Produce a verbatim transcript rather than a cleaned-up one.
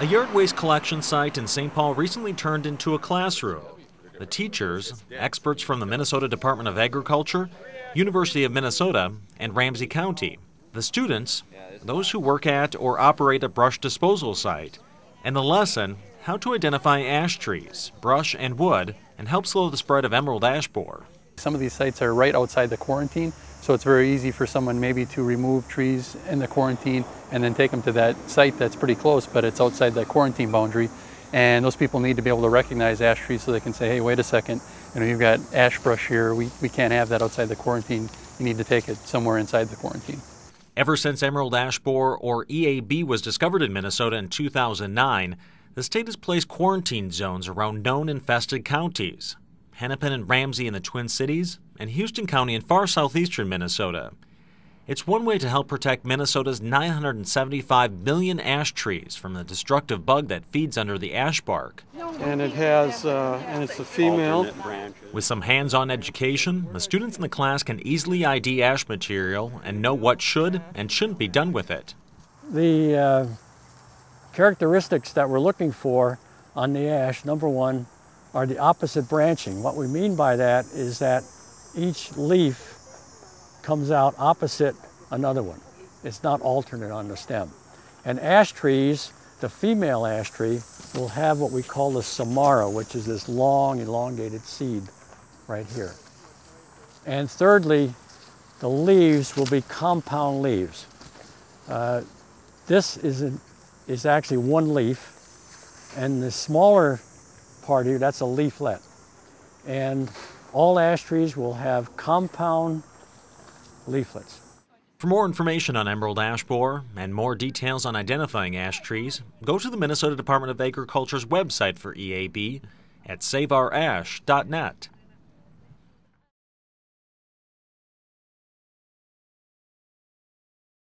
A yard waste collection site in Saint Paul recently turned into a classroom. The teachers, experts from the Minnesota Department of Agriculture, University of Minnesota, and Ramsey County. The students, those who work at or operate a brush disposal site. And the lesson, how to identify ash trees, brush, and wood, and help slow the spread of emerald ash borer. Some of these sites are right outside the quarantine, so it's very easy for someone maybe to remove trees in the quarantine and then take them to that site that's pretty close, but it's outside the quarantine boundary. And those people need to be able to recognize ash trees so they can say, hey, wait a second, you know, you've got ash brush here, we, we can't have that outside the quarantine, you need to take it somewhere inside the quarantine. Ever since emerald ash borer, or E A B, was discovered in Minnesota in two thousand nine, the state has placed quarantine zones around known infested counties, Hennepin and Ramsey in the Twin Cities, and Houston County in far southeastern Minnesota. It's one way to help protect Minnesota's nine hundred seventy-five million ash trees from the destructive bug that feeds under the ash bark. And it has, uh, and it's a female. With some hands-on education, the students in the class can easily I D ash material and know what should and shouldn't be done with it. The uh, characteristics that we're looking for on the ash, number one, are the opposite branching. What we mean by that is that each leaf comes out opposite another one. It's not alternate on the stem. And ash trees, the female ash tree, will have what we call the samara, which is this long, elongated seed right here. And thirdly, the leaves will be compound leaves. Uh, this is, a, is actually one leaf, and the smaller part here, that's a leaflet. And all ash trees will have compound leaflets. For more information on emerald ash borer and more details on identifying ash trees, go to the Minnesota Department of Agriculture's website for E A B at Save Our Ash dot net.